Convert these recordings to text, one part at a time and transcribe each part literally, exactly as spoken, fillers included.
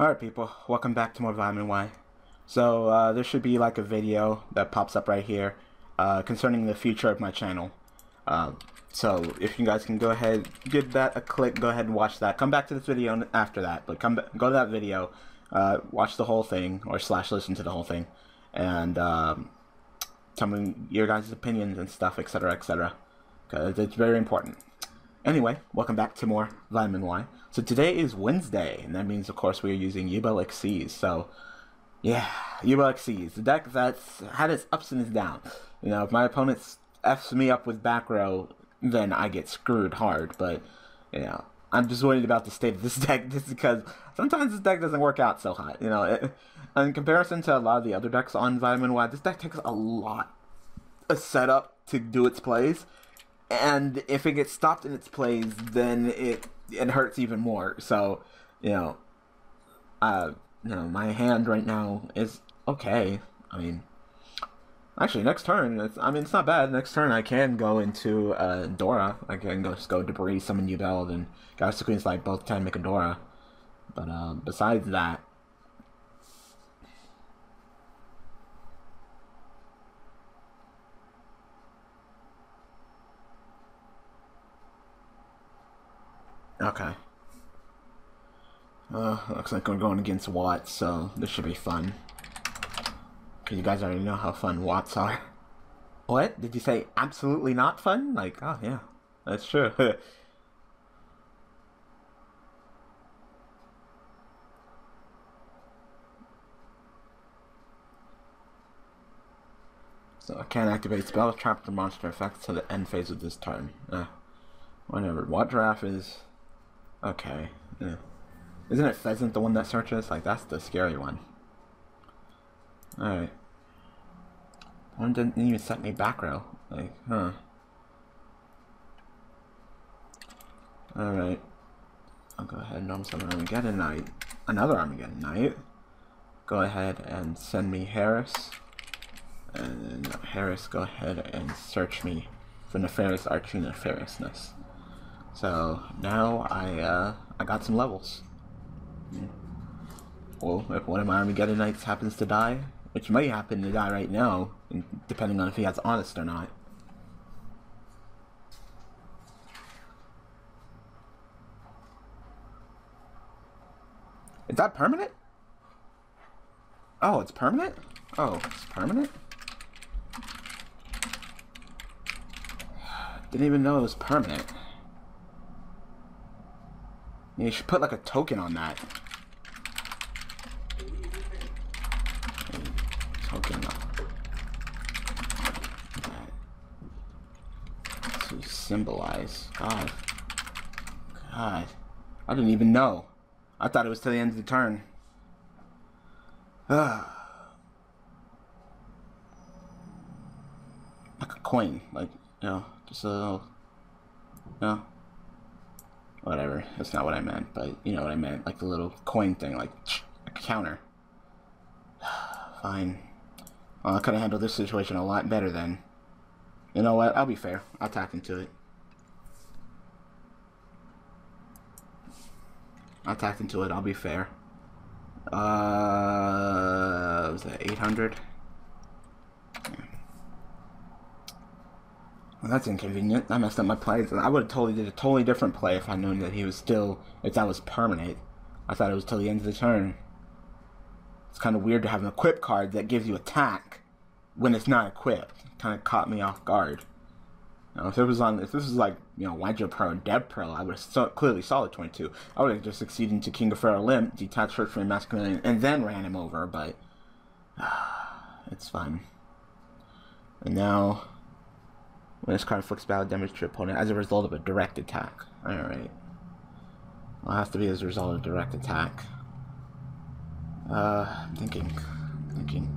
Alright people, welcome back to more Vitamin Y. So uh, there should be like a video that pops up right here uh, concerning the future of my channel. Uh, so if you guys can go ahead, give that a click, go ahead and watch that. Come back to this video after that, but come go to that video, uh, watch the whole thing, or slash listen to the whole thing, and um, tell me your guys' opinions and stuff, et cetera, et cetera. Because it's very important. Anyway, welcome back to more Vitamin Y. So today is Wednesday, and that means, of course, we are using Yubel Xyz. So, yeah, Yubel Xyz, the deck that's had its ups and its downs. You know, if my opponent F's me up with back row, then I get screwed hard. But, you know, I'm just worried about the state of this deck just because sometimes this deck doesn't work out so hot. You know, it, in comparison to a lot of the other decks on Vitamin Y, this deck takes a lot of setup to do its plays. And if it gets stopped in its plays, then it it hurts even more. So, you know, uh, you know, my hand right now is okay. I mean, actually, next turn, it's, I mean, it's not bad. Next turn, I can go into uh, Dora. I can go just go Debris, summon Yubel, then Galaxy Queen's Light, both time make a Dora. But uh, besides that, okay. Uh, looks like we're going against Watts, so this should be fun. Because you guys already know how fun Watts are. What? Did you say absolutely not fun? Like, oh yeah, that's true. So I can't activate spell, trap, or monster effects to the end phase of this turn. Uh, whatever. Watt Giraffe is... okay, yeah. Isn't it Pheasant the one that searches? Like, that's the scary one. Alright. One didn't even set me back row. Like, huh. Alright. I'll go ahead and normal summon Armageddon Knight. Another Armageddon Knight. Go ahead and send me Harris. And then Harris, go ahead and search me for Nefarious Arch-Fiend Nefariousness. So now I uh, I got some levels. Well, if one of my Armageddon Knights happens to die, which may happen to die right now, depending on if he has Honest or not. Is that permanent? Oh, it's permanent? Oh, it's permanent? Didn't even know it was permanent. You should put like a token on that. Token. To symbolize. God. God. I didn't even know. I thought it was till the end of the turn. Ugh. Like a coin. Like, you know, just a little. You know. Whatever, that's not what I meant, but you know what I meant, like the little coin thing, like a counter. Fine. Well, I could have handled this situation a lot better then. You know what, I'll be fair. I'll tap into it. I'll tap into it, I'll be fair. Uh, was that eight hundred? Well, that's inconvenient. I messed up my plays. I would have totally did a totally different play if I known that he was still, if that was permanent. I thought it was till the end of the turn. It's kind of weird to have an equip card that gives you attack when it's not equipped. It kind of caught me off guard. Now, if it was on, if this was like, you know, Y J Pro and Dev Pro, I would have so, clearly saw the twenty-two. I would have just succeeded into King of Pharaoh Limp, detached her from Masculine, and then ran him over. But uh, it's fine. And now. When this card inflicts battle damage to your opponent as a result of a direct attack. Alright. Well, it has to be as a result of a direct attack. Uh, I'm thinking. I'm thinking.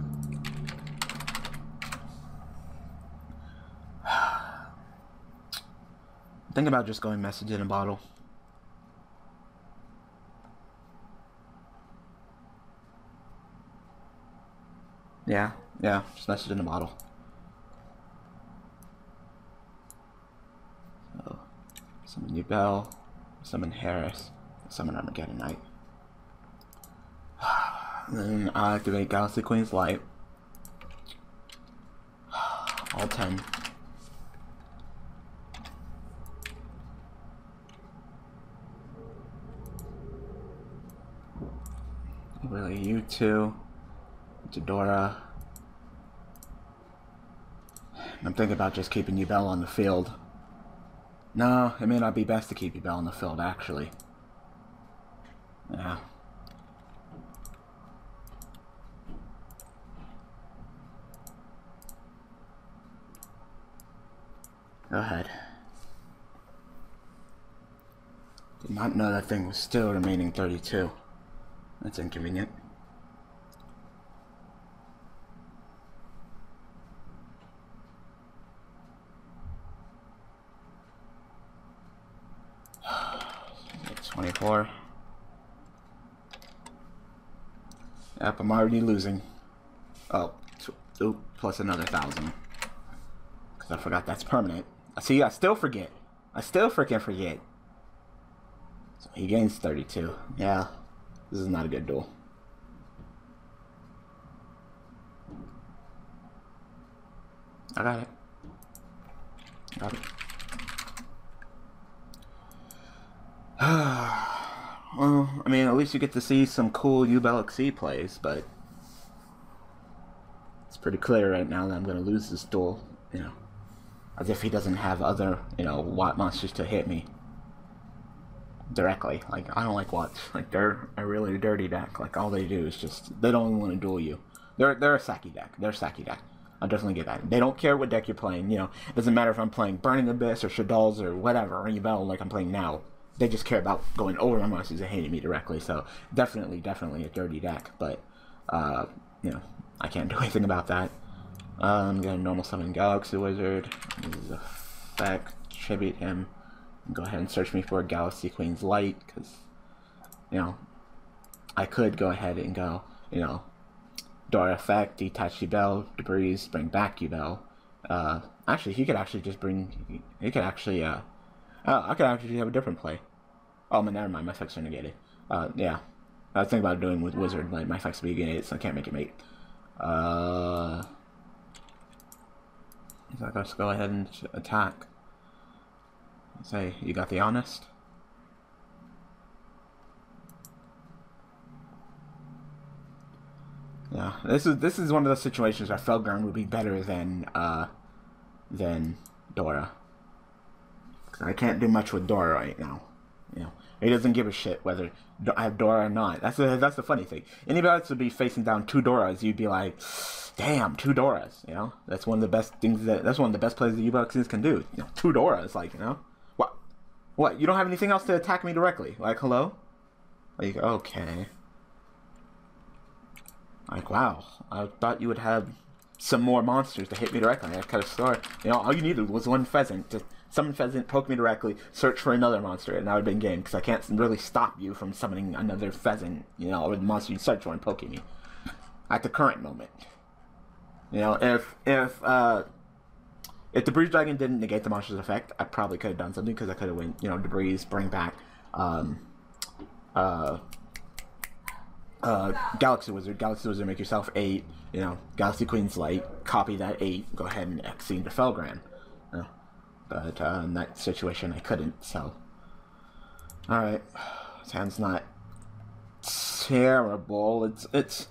Think about just going Message in a Bottle. Yeah, yeah, just Message in a Bottle. Summon Yubel, summon Harris, summon Armageddon Knight. Then I activate Galaxy Queen's Light. All ten. Really, you two, to Dora. I'm thinking about just keeping Yubel on the field. No, it may not be best to keep Yubel on the field, actually. Yeah. Go ahead. Did not know that thing was still remaining thirty-two. That's inconvenient. twenty-four. Yep, I'm already losing. Oh, ooh, plus another thousand. Because I forgot that's permanent. See, I still forget. I still freaking forget. So he gains thirty-two. Yeah. This is not a good duel. I got it. Got it. Well, I mean, at least you get to see some cool Yubel Xyz plays, but it's pretty clear right now that I'm going to lose this duel, you know, as if he doesn't have other, you know, Watt monsters to hit me. Directly. Like, I don't like Watts. Like, they're a really dirty deck. Like, all they do is just, they don't even want to duel you. They're, they're a Saki deck. They're a Saki deck. I definitely get that. They don't care what deck you're playing, you know. It doesn't matter if I'm playing Burning Abyss or Shadal's or whatever, or Yubel like I'm playing now. They just care about going over my monsters and hating me directly, so definitely, definitely a dirty deck, but, uh, you know, I can't do anything about that. Um, I'm gonna normal summon Galaxy Wizard. This is a fact. Tribute him. Go ahead and search me for Galaxy Queen's Light, because, you know, I could go ahead and go, you know, Dora effect, detach Yubel, debris, bring back Yubel. Uh, actually, he could actually just bring, he could actually, uh, oh, I could actually have a different play. Oh, man, never mind, my effects are negated. Uh, yeah, I was thinking about doing with Wizard, like, my effects are negated, so I can't make it mate. Uh, so let's go ahead and attack. Say, you got the honest? Yeah, this is this is one of those situations where Felgrand would be better than uh than Dora. Cause I can't do much with Dora right now. You know, he doesn't give a shit whether I have Dora or not. That's the that's the funny thing. Anybody else would be facing down two Doras, you'd be like, damn, two Doras. You know, that's one of the best things that that's one of the best plays that Yubel Xyz can do. You know, two Doras, like you know. What, you don't have anything else to attack me directly? Like, hello? Like, okay. Like, wow. I thought you would have some more monsters to hit me directly. I could have started. You know, all you needed was one pheasant. Just summon pheasant, poke me directly, search for another monster, and I would have been game, because I can't really stop you from summoning another pheasant, you know, or the monster you search for and poking me. At the current moment. You know, if, if, uh... if Debris Dragon didn't negate the monster's effect, I probably could have done something because I could have went, you know, Debris, bring back, um, uh, uh, Galaxy Wizard, Galaxy Wizard, make yourself eight, you know, Galaxy Queen's Light, copy that eight, go ahead and X into Felgrand. You know, but, uh, in that situation, I couldn't, so. Alright, sounds not terrible, it's, it's,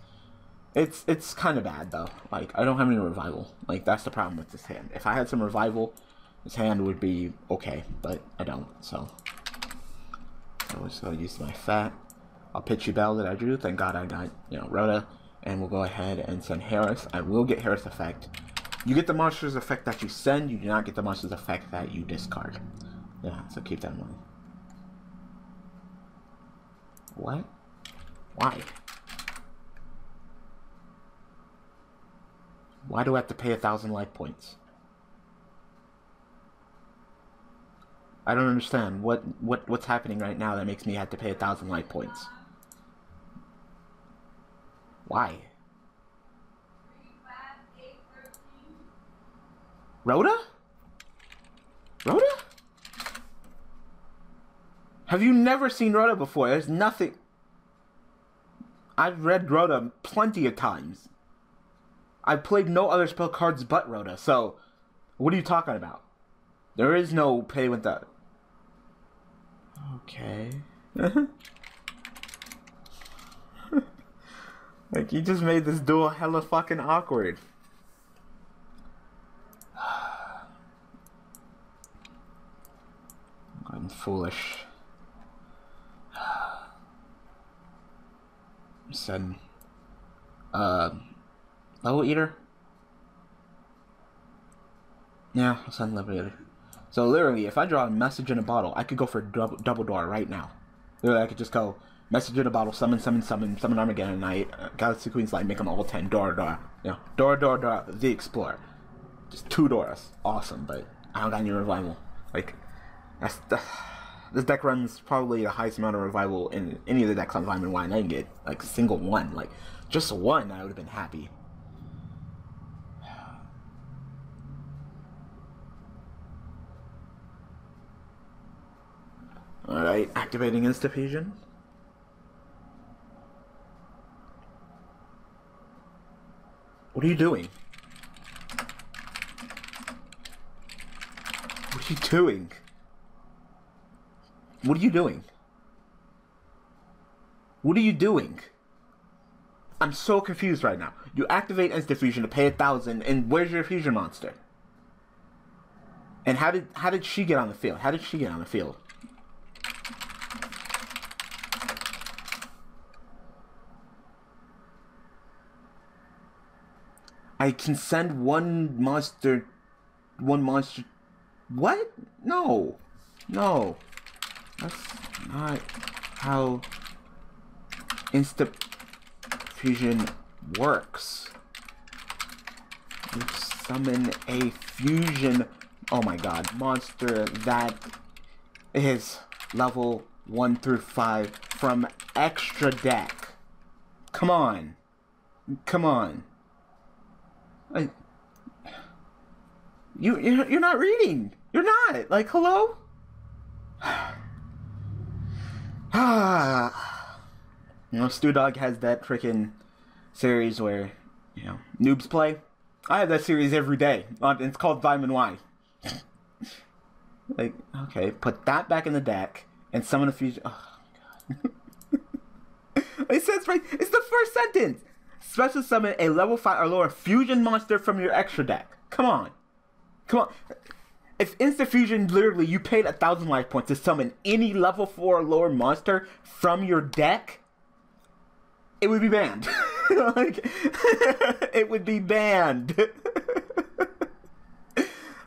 It's it's kind of bad, though. Like, I don't have any revival. Like, that's the problem with this hand. If I had some revival, this hand would be okay, but I don't, so. I'm just going to use my fat. I'll pitch Yubel that I drew. Thank God I got, you know, Rhoda. And we'll go ahead and send Harris. I will get Harris effect. You get the monster's effect that you send. You do not get the monster's effect that you discard. Yeah, so keep that in mind. What? Why? Why do I have to pay a thousand life points? I don't understand what what what's happening right now that makes me have to pay a thousand life points. Why? Rhoda? Rhoda? Have you never seen Rhoda before? There's nothing. I've read Rota plenty of times. I've played no other spell cards but Rota, so what are you talking about? There is no pay with that. Okay. Like, you just made this duel hella fucking awkward. I'm foolish. Said, uh, Level Eater? Yeah, I'll send Level Eater. So literally, if I draw a message in a bottle, I could go for double, double Dora right now. Literally, I could just go message in a bottle, summon, summon, summon, summon Armageddon Knight, uh, Galaxy Queen's Light, make them all ten, Dora, Dora. Yeah, Dora, Dora, Dora, the Explorer. Just two Doras. Awesome, but I don't got any revival. Like, that's, that's this deck runs probably the highest amount of revival in any of the decks on Vitamin Y, and I didn't get like a single one. Like, just one, I would have been happy. Alright, activating Instafusion. What are you doing? What are you doing? What are you doing? What are you doing? I'm so confused right now. You activate Instafusion to pay a thousand, and where's your fusion monster? And how did how did she get on the field? How did she get on the field? I can send one monster, one monster. What? No, no. That's not how Instafusion works. You summon a fusion, oh my god, monster that is level one through five from extra deck. Come on. Come on. Like, you, you're not reading. You're not. Like, hello? Ah, you know, Stew Dog has that freaking series where, you know, noobs play. I have that series every day. It's called Vitamin Y. Like, okay, put that back in the deck and summon a fusion. Oh, God. It says right, it's the first sentence. Special summon a level five or lower fusion monster from your extra deck. Come on. Come on. If Instafusion, literally, you paid a thousand life points to summon any level four or lower monster from your deck, it would be banned. Like, it would be banned.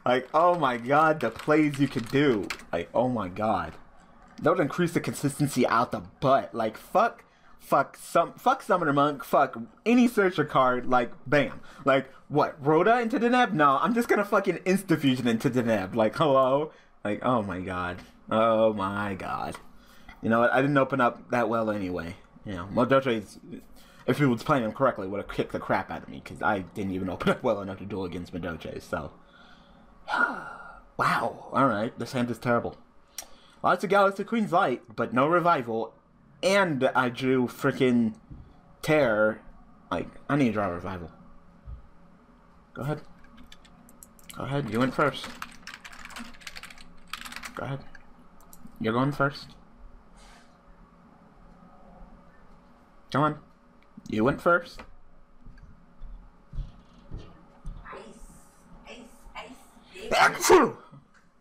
Like, oh my god, the plays you could do. Like, oh my god. That would increase the consistency out the butt. Like, fuck, fuck, some, fuck Summoner Monk, fuck any searcher card, like, bam. Like, what, Rhoda into Deneb? No, I'm just gonna fucking Instafusion into Deneb. Like, hello? Like, oh my god. Oh my god. You know what? I didn't open up that well anyway. You know, Modoche's, if he was playing him correctly, would have kicked the crap out of me, because I didn't even open up well enough to duel against Modoche, so. Wow. Alright, this hand is terrible. Lots of Galaxy Queen's Light, but no revival, and I drew freaking Terror. Like, I need to draw a revival. Go ahead. Go ahead. You went first. Go ahead. You're going first. Come on. You went first. Ice, ice, ice.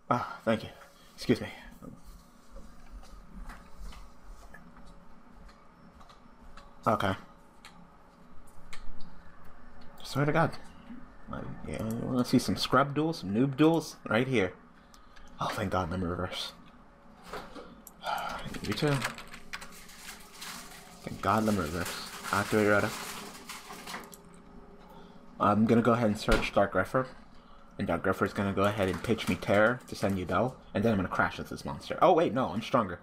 Oh, thank you. Excuse me. Okay. Swear to God. Like, yeah, you want to see some scrub duels, some noob duels? Right here. Oh, thank God, Limit Reverse. You too. Thank God, Limit Reverse. Activate Rota. I'm gonna go ahead and search Dark Grepher. And Dark Grepher's gonna go ahead and pitch me Terror to send Yubel. And then I'm gonna crash with this monster. Oh, wait, no, I'm stronger.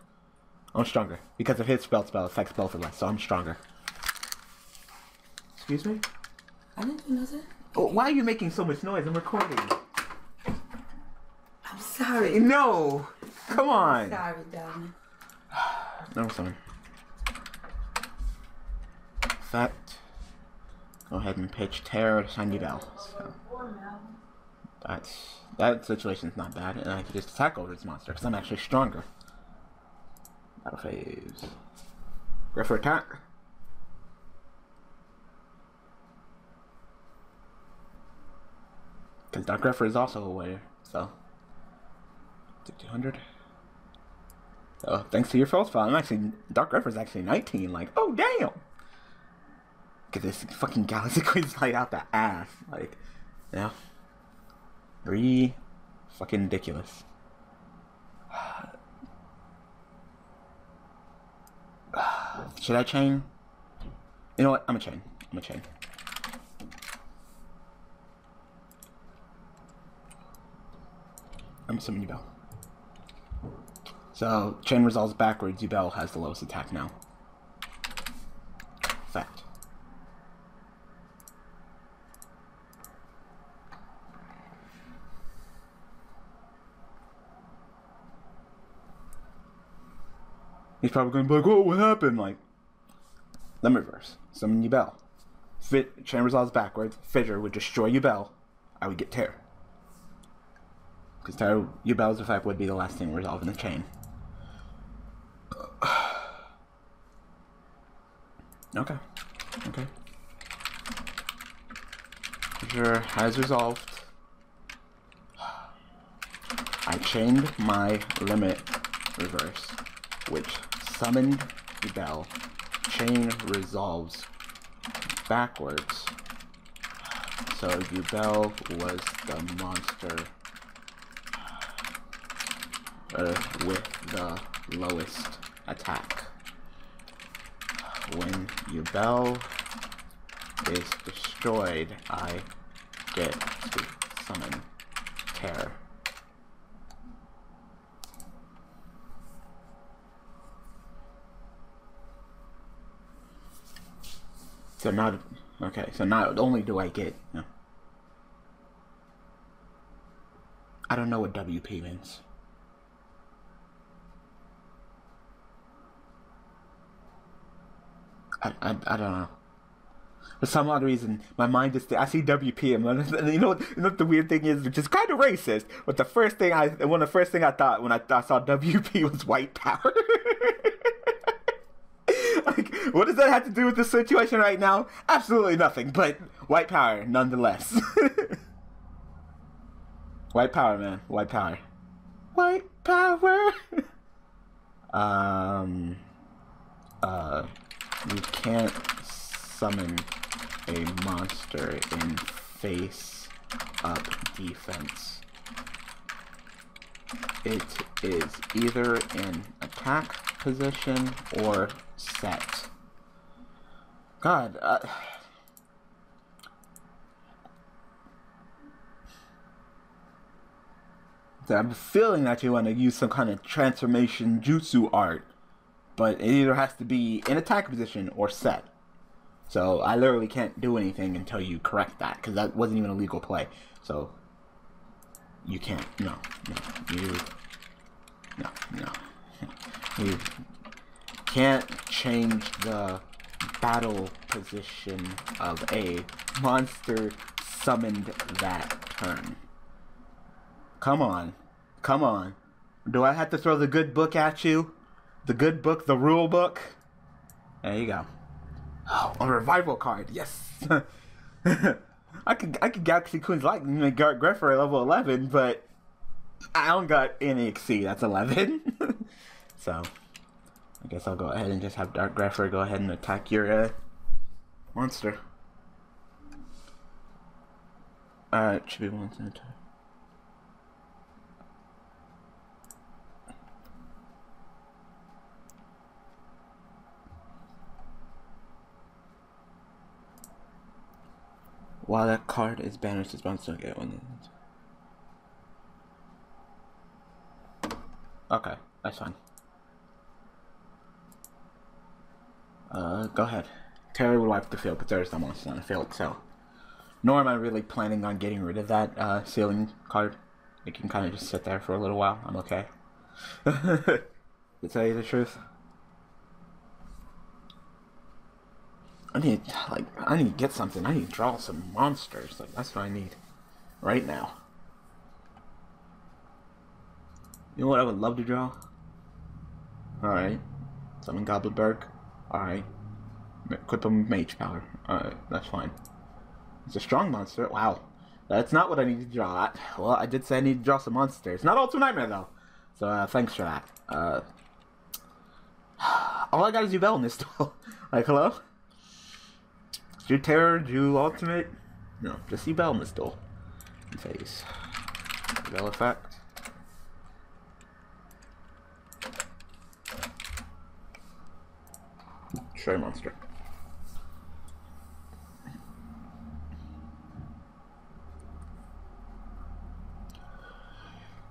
I'm stronger. Because of his spell spell affects both of us, so I'm stronger. Excuse me? I didn't know that. Oh, why are you making so much noise? I'm recording. I'm sorry. No! Come on! I'm sorry, darling. No, I'm sorry. effect. Go ahead and pitch Terror to send Yubel. So that's, that situation's not bad, and I can just attack over this monster because I'm actually stronger. Battle phase. Greffer attack. Because Dark Greffer is also a warrior, so two hundred. So thanks to your first file, I'm actually Dark Greffer is actually nineteen. Like, oh damn! Get this fucking Galaxy Queen's Light out the ass. Like, you know, Bree, fucking ridiculous. Should I chain? You know what? I'm a chain. I'm a chain. I'm assuming Yubel. So, chain resolves backwards. Yubel has the lowest attack now. Fact. He's probably going to be like, whoa, what happened? Like, Limit Reverse. Summon Yubel. Fit, chain resolves backwards. Fissure would destroy Yubel. I would get Terror. Because Terror, Yubel's effect would be the last thing resolved in the chain. Okay. Okay. Fissure has resolved. I chained my Limit Reverse, which summoned Yubel. Chain resolves backwards. So Yubel was the monster Uh, with the lowest attack. When Yubel is destroyed, I get to summon Terror. So not okay. So not only do I get, no, I don't know what W P means. I, I, I don't know. For some odd reason, my mind just, I see W P, and you know what, you know what the weird thing is, which is kind of racist, but the first thing I, one of the first thing I thought when I, I saw W P was white power. Like, what does that have to do with the situation right now? Absolutely nothing, but white power, nonetheless. White power, man. White power. White power! um... Uh... You can't summon a monster in face-up defense. It is either in attack position or set. God, uh... I'm feeling that you want to use some kind of transformation jutsu art. But it either has to be in attack position or set. So I literally can't do anything until you correct that, because that wasn't even a legal play. So you can't. No, no, you, no, no. You can't change the battle position of a monster summoned that turn. Come on, come on. Do I have to throw the good book at you? The good book, the rule book. There you go. Oh, a revival card. Yes. I could, I could Galaxy Queen's Light and make Dark Grepher level eleven, but I don't got any X C. That's eleven. So, I guess I'll go ahead and just have Dark Grepher go ahead and attack your uh, monster. All right, should be one center. While that card is banished, it's bounced to get one. Okay, that's fine. Uh, go ahead. Terry would wipe the field, but there's no monster on the field, so. Nor am I really planning on getting rid of that uh, ceiling card. It can kind of just sit there for a little while. I'm okay. To tell you the truth. I need, like, I need to get something. I need to draw some monsters. Like, that's what I need right now. You know what I would love to draw? Alright. Summon Goblinburg. Alright. Equip him with Mage Power. Alright, that's fine. It's a strong monster. Wow. That's not what I need to draw. Well, I did say I need to draw some monsters. Not Ultimate Nightmare, though. So, uh, thanks for that. Uh, all I got is Yubel in this duel. Like, hello? Do Terror, do Ultimate? No, just Yubel in this duel. Phase. Yubel effect. Stray monster.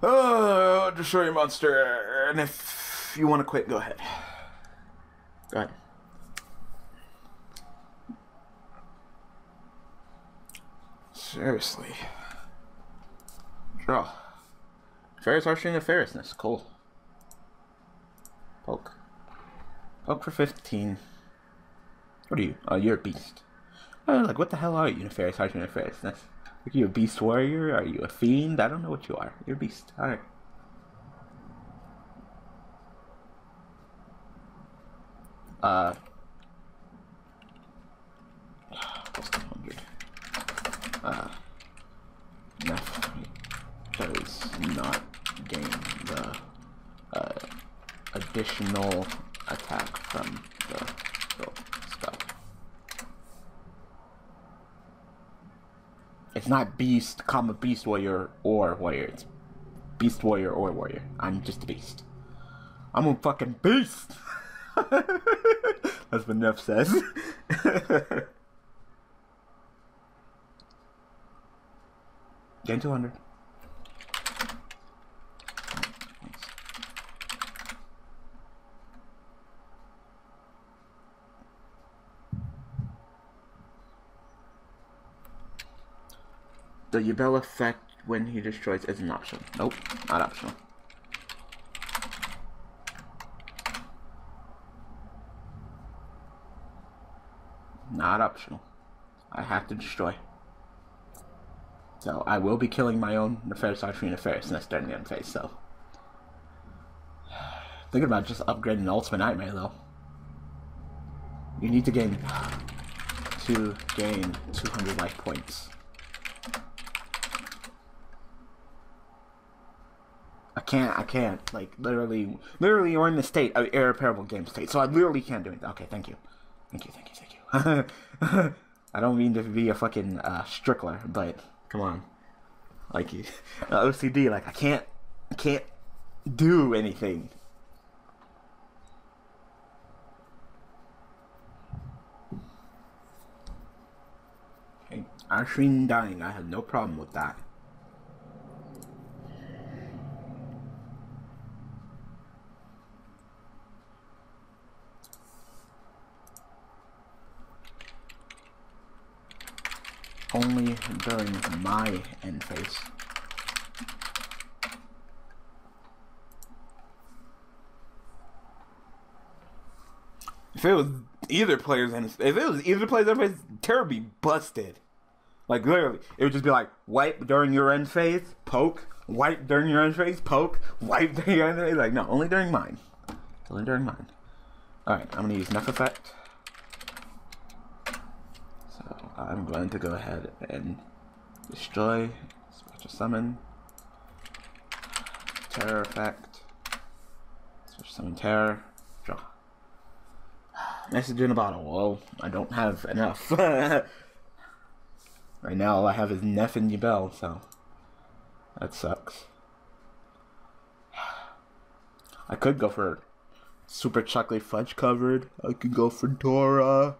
Oh, destroy your monster, and if you want to quit, go ahead. Go ahead. Seriously. Draw. Nefarious Arch-Fiend Nefariousness, cool. Poke. Poke for fifteen. What are you? Oh, you're a beast. Oh, like, what the hell are you, Nefarious Arch-Fiend Nefariousness? Are you a beast warrior? Are you a fiend? I don't know what you are. You're a beast. Alright. Uh. Plus one hundred. Uh. Nef does not gain the uh, additional attack from the spell. It's not beast, comma, beast warrior, or warrior. It's beast warrior or warrior. I'm just a beast. I'm a fucking beast! That's what Nef says. Gain two hundred. The Yubel effect when he destroys is an option. Nope, not optional. Not optional. I have to destroy. So I will be killing my own Nefarious Arch-Fiend Nefariousness during the end phase, so. Thinking about just upgrading the Ultimate Nightmare though. You need to gain to gain two hundred life points. I can't, I can't, like, literally, literally we're in the state of irreparable game state, so I literally can't do it. Okay, thank you. Thank you, thank you, thank you. I don't mean to be a fucking, uh, strickler, but, come on. Like, uh, O C D, like, I can't, I can't do anything. Okay, Arch-Fiend dying, I have no problem with that. Only during my end phase. If it was either player's end, if it was either player's end phase, Terror be busted. Like literally, it would just be like wipe during your end phase, poke. Wipe during your end phase, poke. Wipe during your end phase. Like no, only during mine. Only during mine. All right, I'm gonna use Nef effect. I'm going to go ahead and destroy, special summon, terror effect, special summon terror, draw. Message in a bottle. Well, I don't have enough. Right now all I have is Nef and Yubel, so that sucks. I could go for Super Chocolate Fudge Covered, I could go for Dora,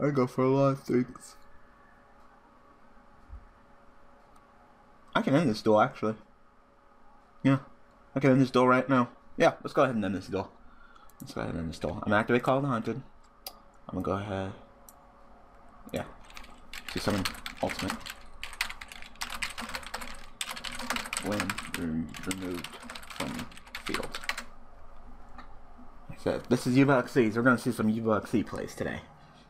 I could go for a lot of things. I can end this duel, actually. Yeah. I can end this duel right now. Yeah, let's go ahead and end this duel. Let's go ahead and end this duel. I'm going to activate Call of the Haunted. I'm going to go ahead. Yeah. See summon Ultimate. When removed from field. Like I said, this is Yubel Xyz. We're going to see some Yubel Xyz plays today.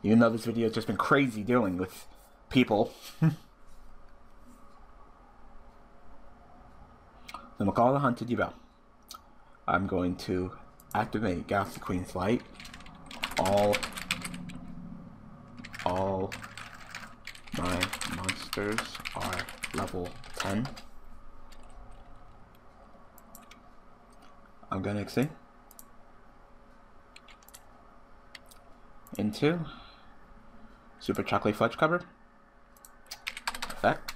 Even though this video has just been crazy dealing with people. Then we'll call the Haunted Yubel. I'm going to activate Galaxy Queen's Light. All, all my monsters are level ten. I'm gonna see into Super Chocolate Fudge Cover. Effect.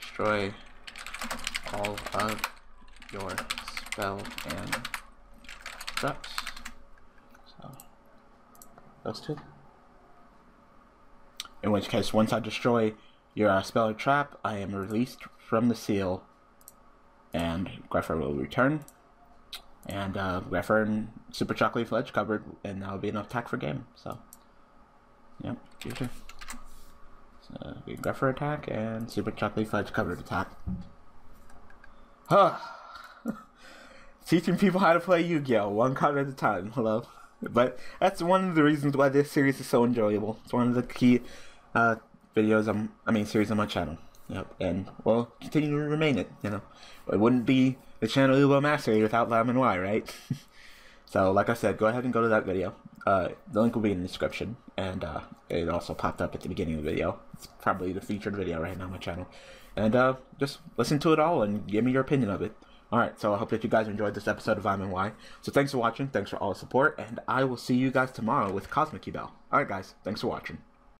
Destroy all of your spell and drops. So those two. In which case, once I destroy your uh, spell or trap, I am released from the seal, and Greffer will return. And uh, Greffer and Super Chocolate Fudge covered, and that'll be an attack for game. So, yep, future. So, we Greffer attack and Super Chocolate Fudge covered attack. Huh. Teaching people how to play Yu-Gi-Oh! One card at a time, hello. But that's one of the reasons why this series is so enjoyable. It's one of the key uh, videos, I'm, I mean series on my channel. Yep, and we'll continue to remain it, you know. It wouldn't be the channel Yubel Mastery without Vitamin Y, right? So, like I said, go ahead and go to that video. Uh, the link will be in the description, and uh, it also popped up at the beginning of the video. It's probably the featured video right now on my channel. And uh, just listen to it all and give me your opinion of it. Alright, so I hope that you guys enjoyed this episode of Vitamin Y. So thanks for watching, thanks for all the support, and I will see you guys tomorrow with Cosmic Yubel. Alright guys, thanks for watching.